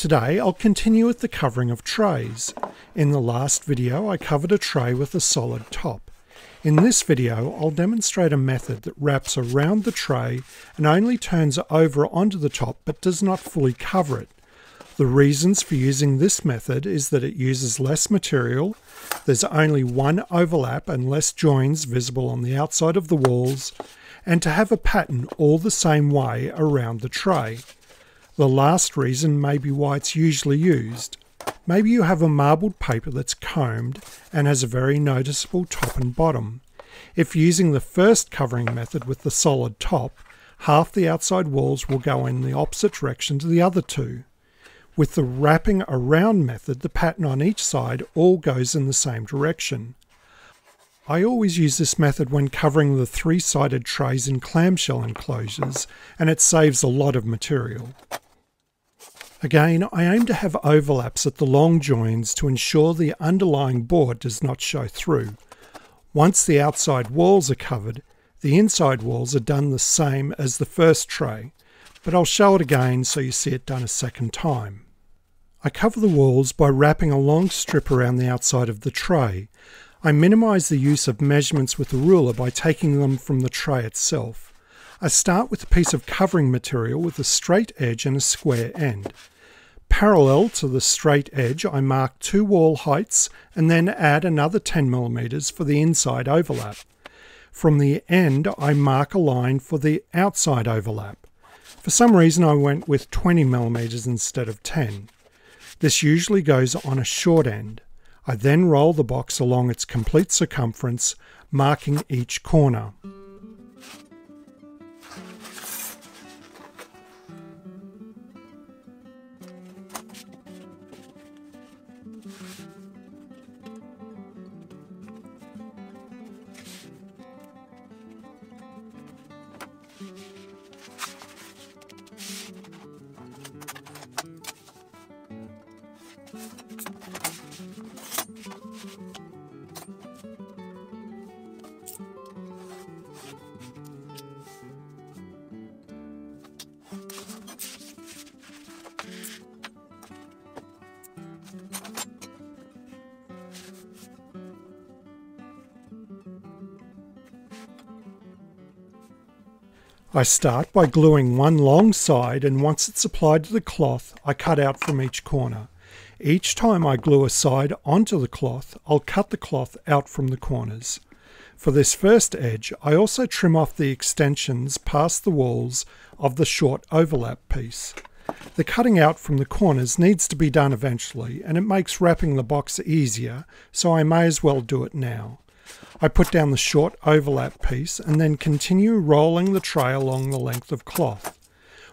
Today I'll continue with the covering of trays. In the last video I covered a tray with a solid top. In this video I'll demonstrate a method that wraps around the tray and only turns it over onto the top but does not fully cover it. The reasons for using this method is that it uses less material, there's only one overlap and less joins visible on the outside of the walls, and to have a pattern all the same way around the tray. The last reason may be why it's usually used. Maybe you have a marbled paper that's combed and has a very noticeable top and bottom. If using the first covering method with the solid top, half the outside walls will go in the opposite direction to the other two. With the wrapping around method, the pattern on each side all goes in the same direction. I always use this method when covering the three-sided trays in clamshell enclosures, and it saves a lot of material. Again, I aim to have overlaps at the long joins to ensure the underlying board does not show through. Once the outside walls are covered, the inside walls are done the same as the first tray, but I'll show it again so you see it done a second time. I cover the walls by wrapping a long strip around the outside of the tray. I minimise the use of measurements with a ruler by taking them from the tray itself. I start with a piece of covering material with a straight edge and a square end. Parallel to the straight edge, I mark two wall heights and then add another 10mm for the inside overlap. From the end, I mark a line for the outside overlap. For some reason I went with 20mm instead of 10. This usually goes on a short end. I then roll the box along its complete circumference, marking each corner. I start by gluing one long side, and once it's applied to the cloth, I cut out from each corner. Each time I glue a side onto the cloth, I'll cut the cloth out from the corners. For this first edge, I also trim off the extensions past the walls of the short overlap piece. The cutting out from the corners needs to be done eventually, and it makes wrapping the box easier, so I may as well do it now. I put down the short overlap piece and then continue rolling the tray along the length of cloth.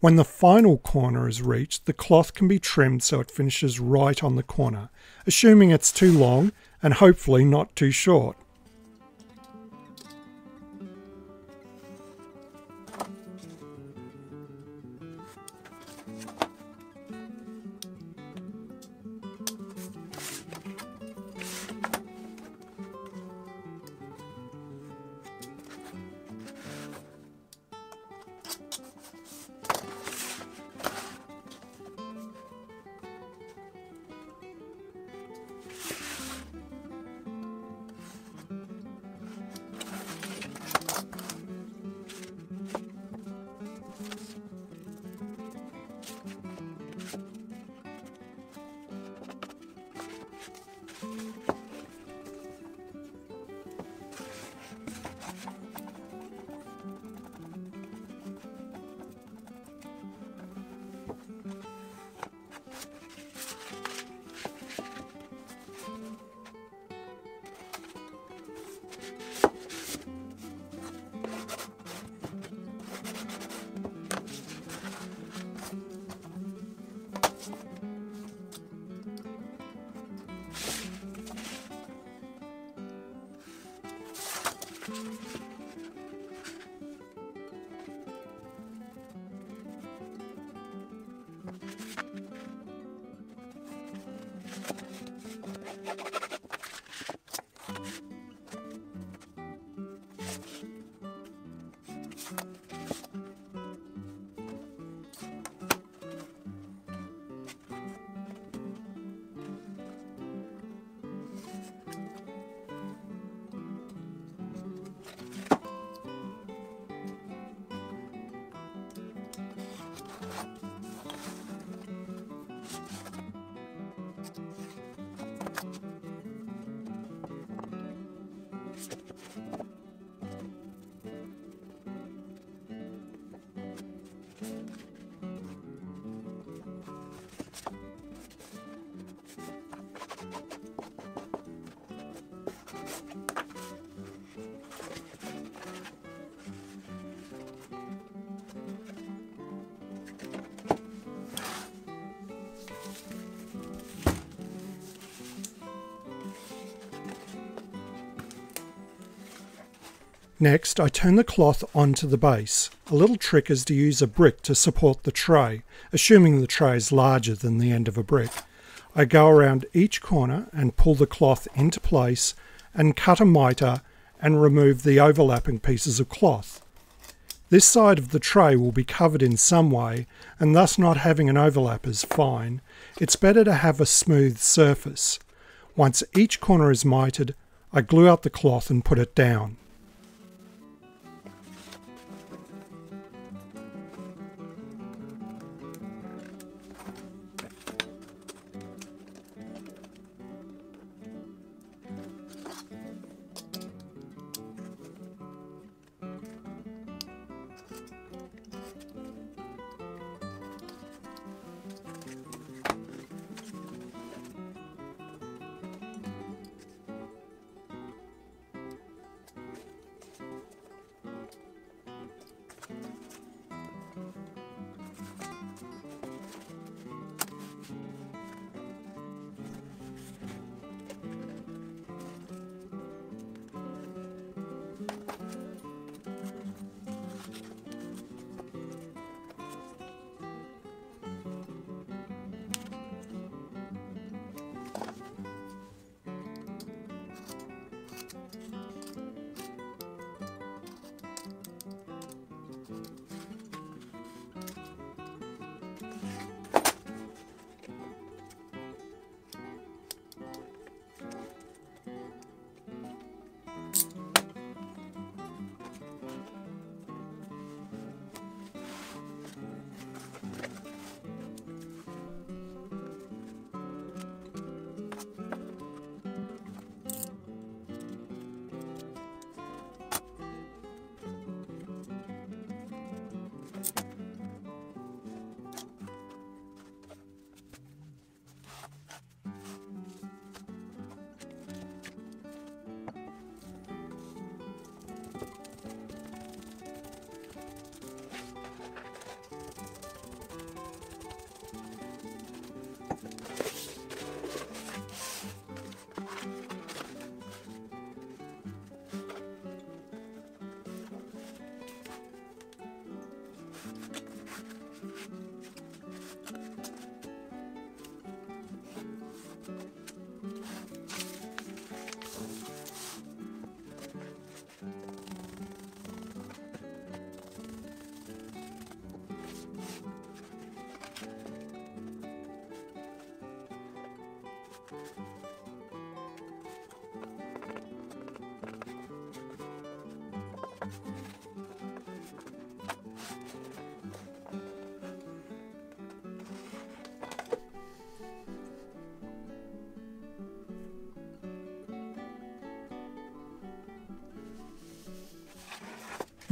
When the final corner is reached, the cloth can be trimmed so it finishes right on the corner, assuming it's too long and hopefully not too short. Next, I turn the cloth onto the base. A little trick is to use a brick to support the tray, assuming the tray is larger than the end of a brick. I go around each corner and pull the cloth into place and cut a mitre and remove the overlapping pieces of cloth. This side of the tray will be covered in some way, and thus not having an overlap is fine. It's better to have a smooth surface. Once each corner is mitred, I glue out the cloth and put it down.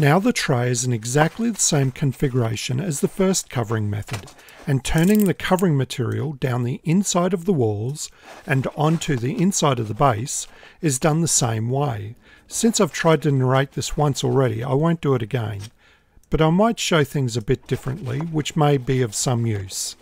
Now the tray is in exactly the same configuration as the first covering method, and turning the covering material down the inside of the walls and onto the inside of the base is done the same way. Since I've tried to narrate this once already, I won't do it again, but I might show things a bit differently, which may be of some use.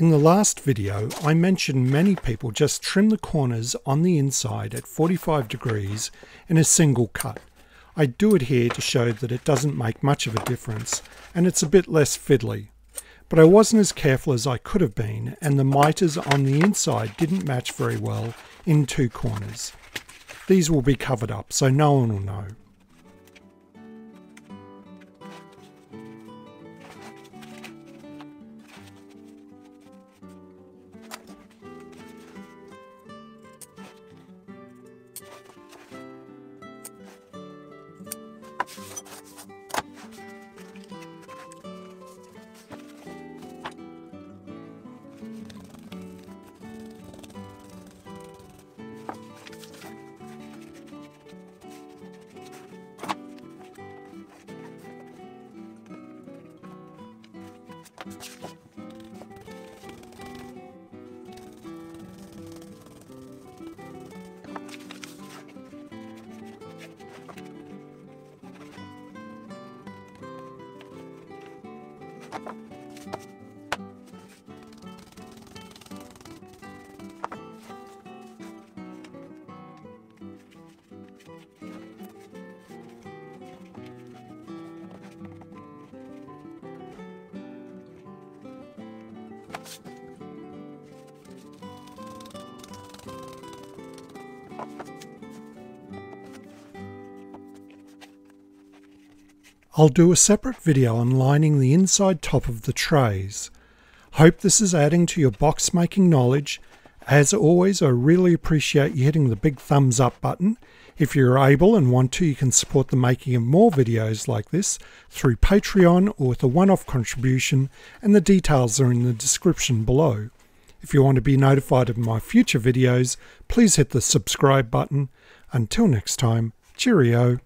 In the last video, I mentioned many people just trim the corners on the inside at 45 degrees in a single cut. I do it here to show that it doesn't make much of a difference and it's a bit less fiddly. But I wasn't as careful as I could have been, and the miters on the inside didn't match very well in two corners. These will be covered up, so no one will know. I'll do a separate video on lining the inside top of the trays. Hope this is adding to your box making knowledge. As always, I really appreciate you hitting the big thumbs up button. If you're able and want to, you can support the making of more videos like this through Patreon or with a one-off contribution, and the details are in the description below. If you want to be notified of my future videos, please hit the subscribe button. Until next time, cheerio.